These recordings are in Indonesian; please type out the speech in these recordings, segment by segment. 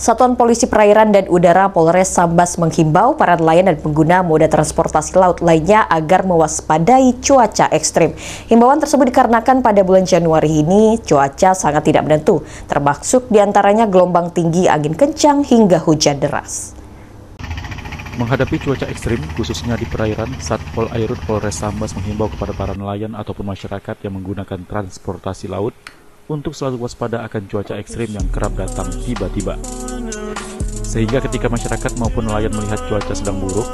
Satuan Polisi Perairan dan Udara Polres Sambas menghimbau para nelayan dan pengguna moda transportasi laut lainnya agar mewaspadai cuaca ekstrim. Himbauan tersebut dikarenakan pada bulan Januari ini cuaca sangat tidak menentu, termasuk diantaranya gelombang tinggi, angin kencang, hingga hujan deras. Menghadapi cuaca ekstrim, khususnya di perairan, Satpol Airut Polres Sambas menghimbau kepada para nelayan ataupun masyarakat yang menggunakan transportasi laut untuk selalu waspada akan cuaca ekstrim yang kerap datang tiba-tiba. Sehingga ketika masyarakat maupun nelayan melihat cuaca sedang buruk,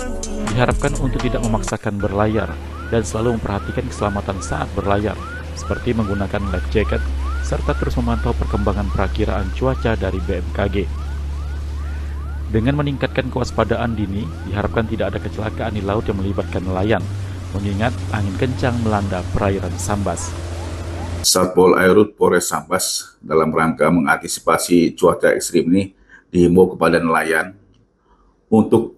diharapkan untuk tidak memaksakan berlayar dan selalu memperhatikan keselamatan saat berlayar, seperti menggunakan life jacket, serta terus memantau perkembangan perakiraan cuaca dari BMKG. Dengan meningkatkan kewaspadaan dini, diharapkan tidak ada kecelakaan di laut yang melibatkan nelayan, mengingat angin kencang melanda perairan Sambas. Satpol Airut Polres Sambas dalam rangka mengantisipasi cuaca ekstrim ini dihimbau kepada nelayan untuk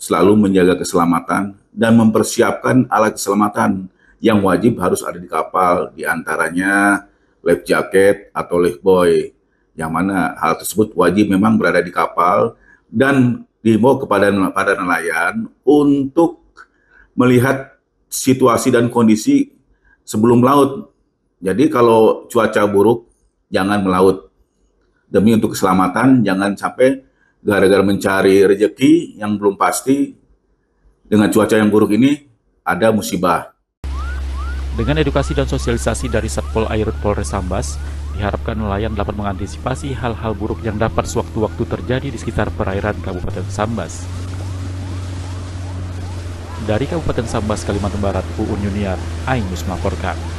selalu menjaga keselamatan dan mempersiapkan alat keselamatan yang wajib harus ada di kapal, diantaranya life jacket atau life buoy, yang mana hal tersebut wajib memang berada di kapal, dan dihimbau kepada para nelayan untuk melihat situasi dan kondisi sebelum laut. Jadi kalau cuaca buruk, jangan melaut. Demi untuk keselamatan, jangan sampai gara-gara mencari rejeki yang belum pasti, dengan cuaca yang buruk ini ada musibah. Dengan edukasi dan sosialisasi dari Satpol Airut Polres Sambas, diharapkan nelayan dapat mengantisipasi hal-hal buruk yang dapat sewaktu-waktu terjadi di sekitar perairan Kabupaten Sambas. Dari Kabupaten Sambas, Kalimantan Barat, Uun Yuniar, Aimis Makorkar.